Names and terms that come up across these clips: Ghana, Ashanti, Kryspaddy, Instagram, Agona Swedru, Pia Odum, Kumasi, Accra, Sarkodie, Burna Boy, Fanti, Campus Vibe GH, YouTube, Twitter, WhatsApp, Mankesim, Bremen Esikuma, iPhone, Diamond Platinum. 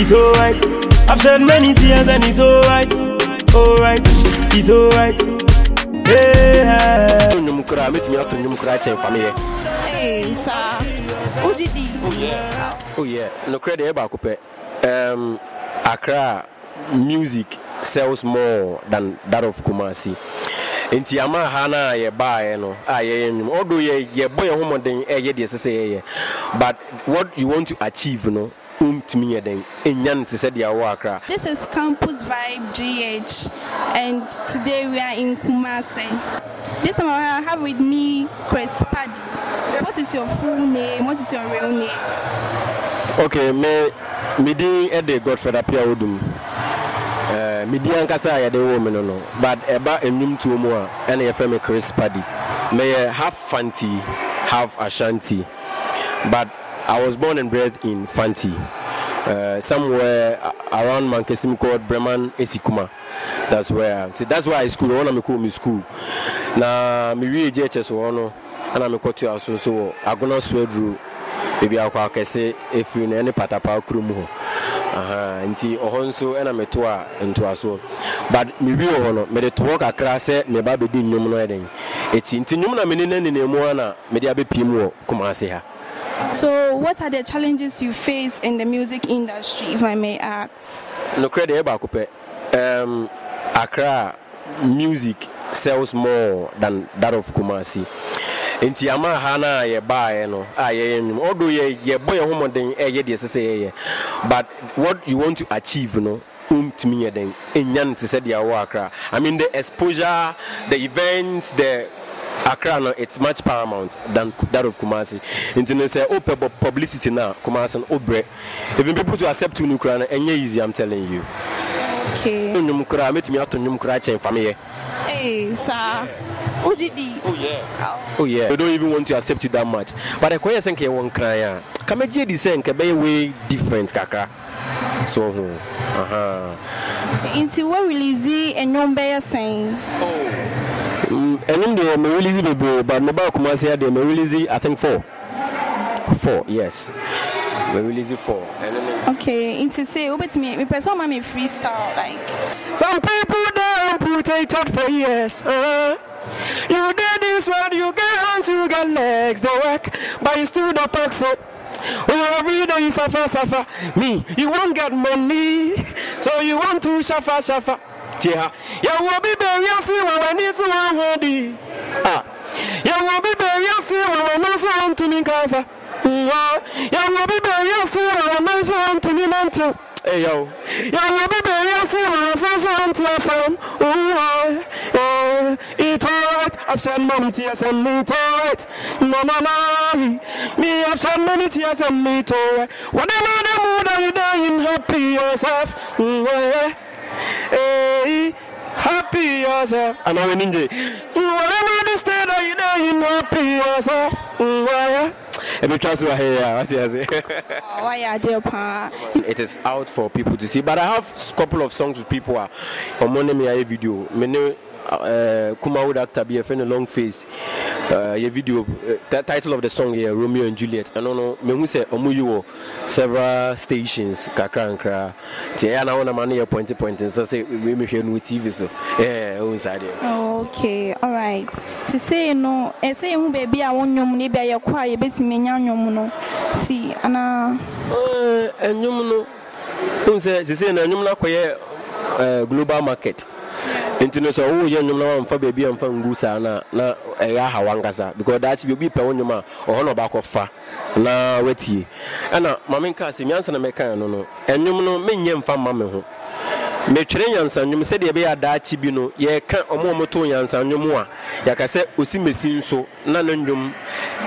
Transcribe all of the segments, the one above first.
it's alright. I've shed many tears and it's alright. Alright, it's alright. Yeah. Hey, sir. Oh, did he? Oh, yeah. Oh, yeah. No credit about Coupe. Accra music sells more than that of Kumasi. Inti ama hana ye ba ye no aye nim odo ye ye boy homoden e ye de sese ye, but what you want to achieve no untimi ye den enyan te se de awo Accra. This is Campus Vibe GH and today we are in Kumasi. This time I have with me Kryspaddy. What is your full name? What is your real name? Okay, me din e de Godfather Pia Odum. Midian Kasa ya de woman no, but eba enum to mo a na ye femi Kryspaddy. Me half Fanti, half Ashanti. But I was born and bred in Fanti. Somewhere around Mankesim called Bremen Esikuma. That's where. See, that's why I school. One am call me school. Na me wi JHS wo no, ana me kwotu aso so agona swedru. Ebi akwa kese efi na any patapa krumu ho. Nti ohonso ena metoa ntoaso, but me bi ohono me de to Accra se me ba be di nnum no eden echi nti nnum na me nene ne mu ana me de abepiem wo Kumasi ha. So what are the challenges you face in the music industry, if I may ask? No credit eba kupe. Accra music sells more than that of Kumasi. Inti ama hana ye ba ye no aye nim odo ye ye boy homoden e ye de sese ye, but what you want to achieve no untimi ye den enyan te se de awo Accra. I mean the exposure, the events, the Accra no, it's much paramount than that of Kumasi. Inti say open publicity na Kumasi obre. Even people to accept you Accra enye easy, I'm telling you. Okay. Hey, sir. Oh, yeah. Oh, yeah. You don't even want to accept it that much. But I quite think you won't cry. Come at JD saying, be way different, Kaka. So, Into what release and non bear saying? Oh. And in the release, but mobile commercial, the release, I think four, yes. We release it for. Okay, it's to say, obey me. Me person, I'm a freestyle. Like some people down protected for years. You did this one, you got hands, you got legs, they work, but you still don't talk. So every day you suffer. Me, you won't get money, so you want to suffer. Yeah, you will be buried soon when it's one ready. You will be buried soon when it's one to me, Gaza. It is out for people to see, but I have a couple of songs with people are on my video. Many Kuma would actor be a friend long face. Your video, the title of the song here, Romeo and Juliet. I don't know. Me who say Omuyo, several stations, Kakra and Kra. Tia na wana mani ya pointing. So say we make a new TV so. Yeah, inside there. Okay, all right. To say no, I say who baby I want nyomu ni be ya kwa ya besi menya nyomu no. Ti ana. Nyomu no. To say na nyomu na kwa global market. Intinusa o ye nyumla mfa baby mfa ngusa na eya hawangasa because that you be pewo nyuma o no ba kofa na wetie ana mamenka se nyansa na meka no no enyum no menye mfa mame ho metwere nyansa nyum se de be ya daachi bi no ye ka omomoto nyansa nyum a yakase osimesi nso na nyum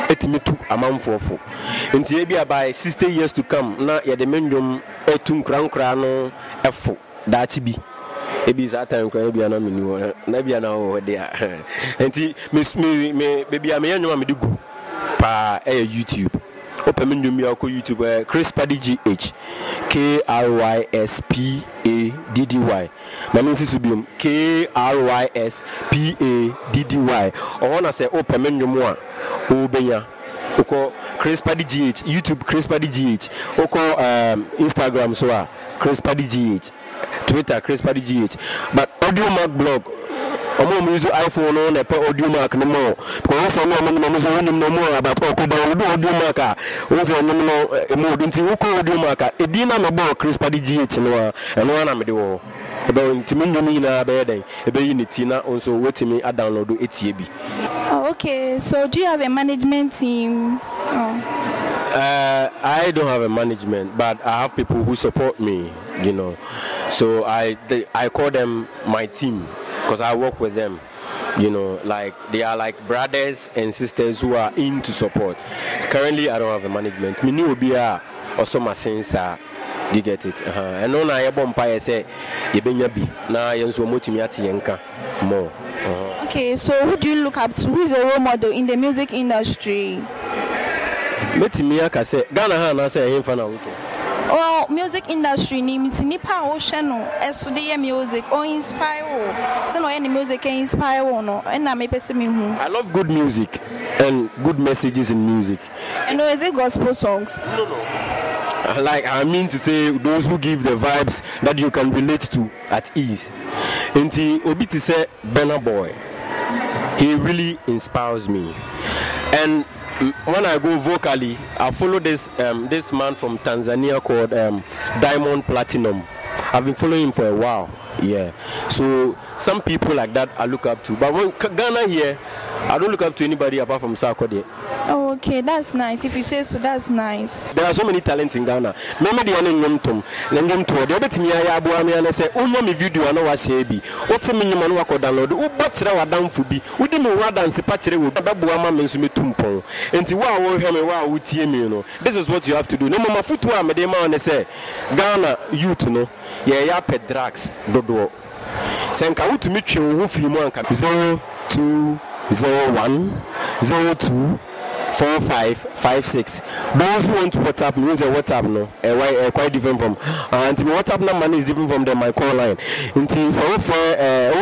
etimitu amamfofo ntie bi abai 60 years to come na ye de mennyum otun krankra no efo daachi bi ebi za time kwa ebi ana minu na bia na wo de a enti me bebia me yanwa me de gu pa e YouTube open me nyum ya ko YouTube Kryspaddy GH KRYSPADDY na me sisu biom KRYSPADDY o wona se open me nyum a o benya Oko Kryspaddy GH, YouTube Kryspaddy GH, Oko Instagram soa Kryspaddy GH, Twitter Kryspaddy GH. But audio mark blog, I'm using iPhone on the audio mark no more. Because I am using no more about Oko download audio marker. Also no more into Oko audio marker. Edina no more Kryspaddy GH no, and one am do. About Timinumi na bede, ebe unitina also waiting me a download etiabi. Okay, so do you have a management team? Oh. I don't have a management, but I have people who support me, you know. So I call them my team because I work with them, you know. Like they are like brothers and sisters who are in to support. Currently, I don't have a management. Mini will be a also my sensor. You get it? And on I bomb I say you been yabi na yenso motimati yenka more. Okay, so who do you look up to? Who is your role model in the music industry? Oh, music industry ni mitinipa oceano esudiye music or inspire. So any music can inspire no. And I may person me who. I love good music and good messages in music. And no, is it gospel songs? No. Like I mean to say, those who give the vibes that you can relate to at ease. And Obi to say, Burna Boy, he really inspires me. And when I go vocally, I follow this man from Tanzania called Diamond Platinum. I've been following him for a while. Yeah. So some people like that I look up to. But when Ghana here, I don't look up to anybody apart from Sarkodie. Oh, okay, that's nice. If you say so, that's nice. There are so many talents in Ghana. Maybe the download. This is what you have to do. No mama footwear say Ghana youth no. Yeah, drugs. Dodo. Senka who to meet you who film 0201024556. Those who want to WhatsApp me, use a WhatsApp no. Quite different from and the WhatsApp number is different from the my call line. Until so for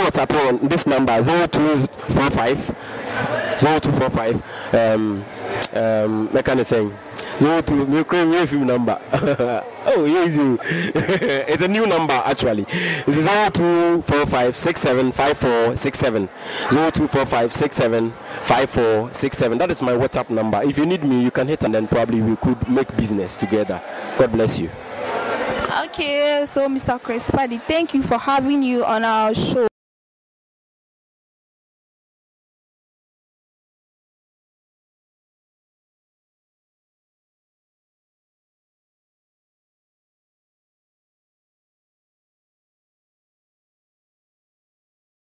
WhatsApp on this number 0245 0245 mechanism. No, to me, create new number. Oh, yes, it's a new number actually. It is 0245675467. 0245675467. That is my WhatsApp number. If you need me, you can hit and then probably we could make business together. God bless you. Okay, so Mr. Kryspaddy, thank you for having you on our show.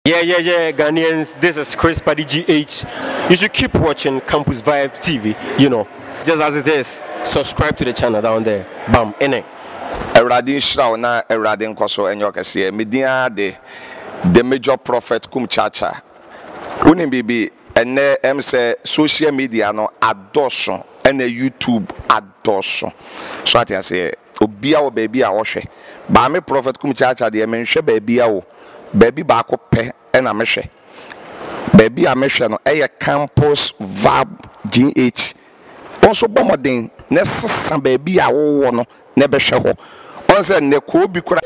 Yeah, Ghanaians, this is Kryspaddy GH. You should keep watching Campus Vibe TV, you know, just as it is. Subscribe to the channel down there. Bam, innit? Eradin Shraw na Eradin Koso and Yokasi, Medina de, the major prophet Kumchacha. Unimbibi, and M say social media no adoson, and YouTube adoson. So I say, Obiao baby, I wash it. Bame prophet Kumchacha, the Menshe baby, I baby baako pe ena mehwe baby a mehwe no eye Campus Vibe GH also bomoden ne sesa baby a wo no ne behwe ho on se ne ko bi kura